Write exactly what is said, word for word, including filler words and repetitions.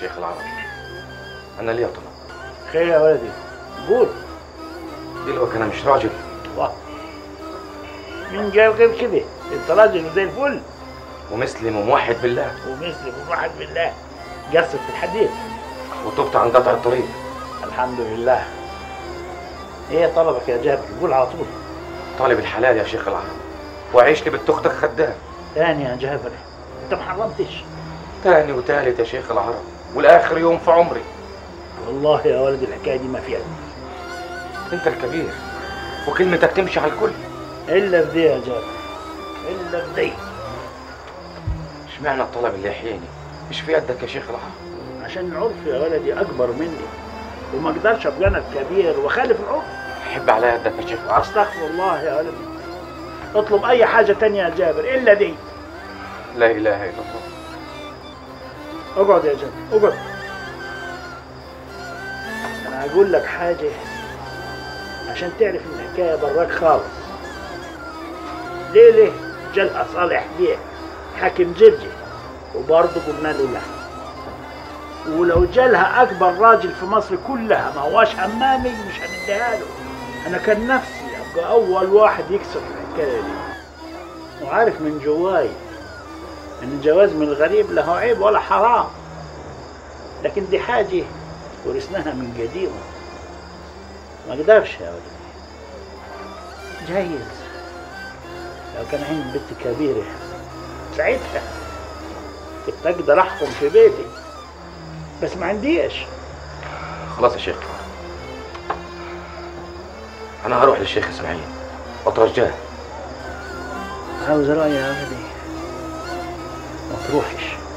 شيخ العرب. أنا ليه طلع؟ خير يا ولدي، قول. دلوقتي أنا مش راجل. الله، مين قال غير كده؟ أنت راجل وزي الفل. ومسلم وموحد بالله. ومسلم وموحد بالله. قصد في الحديث. وتبت عن قطع الطريق. الحمد لله. إيه طلبك يا جابر؟ قول على طول. طالب الحلال يا شيخ العرب، وعيش لي بنت أختك خدام. تاني يا جابر، أنت ما حرمتش. تاني وتالت يا شيخ العرب، والآخر يوم في عمري. والله يا ولد الحكايه دي ما فيها. انت الكبير وكلمتك تمشي على الكل. الا بدي يا جابر، الا بدي. اشمعنى الطلب اللي يحييني؟ مش في يدك يا شيخ العرب. عشان العرف يا ولدي اكبر مني، وما اقدرش ابقى انا الكبير واخالف العرف. حب على يدك يا شيخ العرب. استغفر الله يا ولدي، اطلب اي حاجه تانية يا جابر الا دي. لا اله الا الله. اقعد يا جابر، اقعد. أنا هقول لك حاجة عشان تعرف إن الحكاية براك خالص. ليلة جالها صالح بيه حاكم جرجي، وبرضه قلنا له لا. ولو جالها أكبر راجل في مصر كلها ما هواش أمامي مش هنديها له. أنا كان نفسي أبقى أول واحد يكسر الحكاية دي، وعارف من جواي إن الجواز من الغريب لا هو عيب ولا حرام، لكن دي حاجة ورثناها من قديم، ما اقدرش يا ولدي. جايز لو كان عندي بنت كبيره ساعتها كنت اقدر احكم في بيتي، بس ما عنديش. خلاص يا شيخ، انا هروح للشيخ اسماعيل واترجاه. عاوز رايي يا ولدي، ما تروحش.